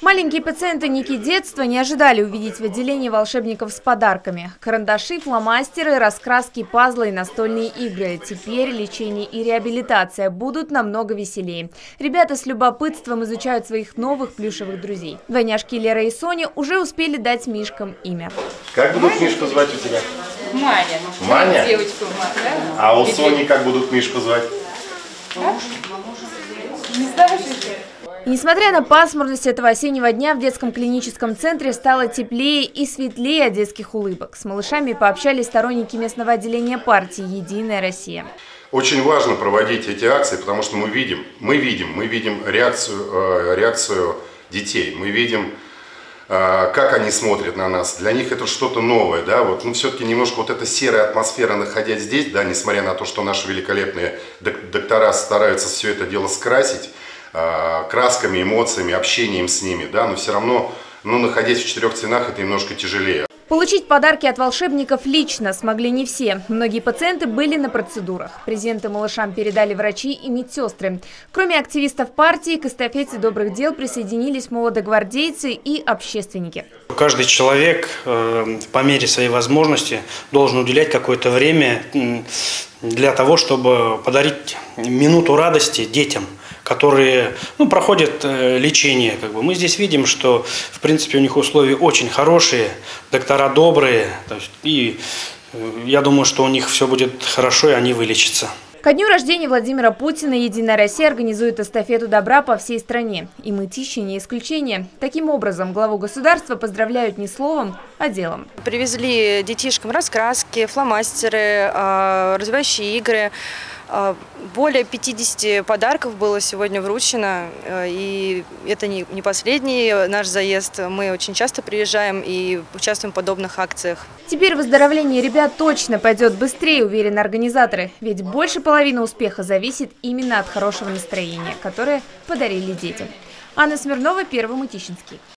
Маленькие пациенты Ники детства не ожидали увидеть в отделении волшебников с подарками. Карандаши, фломастеры, раскраски, пазлы и настольные игры. Теперь лечение и реабилитация будут намного веселее. Ребята с любопытством изучают своих новых плюшевых друзей. Двойняшки Лера и Соня уже успели дать мишкам имя. Как будут мишку звать у тебя? Маня. Маня? Девочку, да? А у Сони как будут мишку звать? Как? Не знаю, и несмотря на пасмурность этого осеннего дня, в детском клиническом центре стало теплее и светлее от детских улыбок. С малышами пообщались сторонники местного отделения партии «Единая Россия». Очень важно проводить эти акции, потому что мы видим реакцию детей, мы видим, как они смотрят на нас. Для них это что-то новое, да, вот, ну, все-таки немножко вот эта серая атмосфера, находясь здесь, да, несмотря на то, что наши великолепные доктора стараются все это дело скрасить, красками, эмоциями, общением с ними, да, но все равно, ну, находясь в четырех стенах, это немножко тяжелее. Получить подарки от волшебников лично смогли не все. Многие пациенты были на процедурах. Презенты малышам передали врачи и медсестры. Кроме активистов партии, к эстафете добрых дел присоединились молодогвардейцы и общественники. Каждый человек по мере своей возможности должен уделять какое-то время для того, чтобы подарить минуту радости детям, которые, ну, проходят лечение. Как бы. Мы здесь видим, что в принципе у них условия очень хорошие, доктора добрые, то есть, и я думаю, что у них все будет хорошо и они вылечатся. Ко дню рождения Владимира Путина «Единая Россия» организует эстафету добра по всей стране. И Мытищи не исключение. Таким образом, главу государства поздравляют не словом, а делом. Привезли детишкам раскраски, фломастеры, развивающие игры. Более 50 подарков было сегодня вручено, и это не последний наш заезд. Мы очень часто приезжаем и участвуем в подобных акциях. Теперь выздоровление ребят точно пойдет быстрее, уверены организаторы. Ведь больше половины успеха зависит именно от хорошего настроения, которое подарили детям. Анна Смирнова, Первый Мытищинский.